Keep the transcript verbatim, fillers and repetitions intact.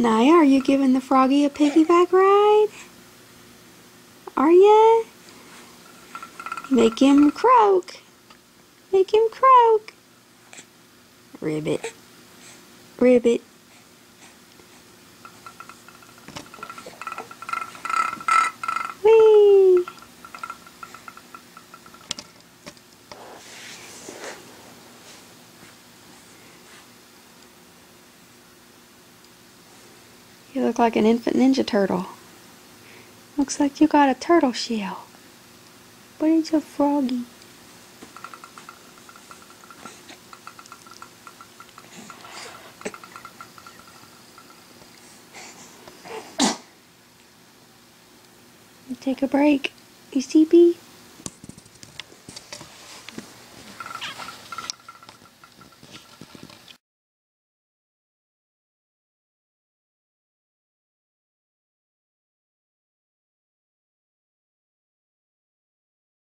Naya, are you giving the froggy a piggyback ride? Are ya? Make him croak. Make him croak. Ribbit. Ribbit. Whee! You look like an infant ninja turtle. Looks like you got a turtle shell. But it's a froggy. Take a break. You sleepy?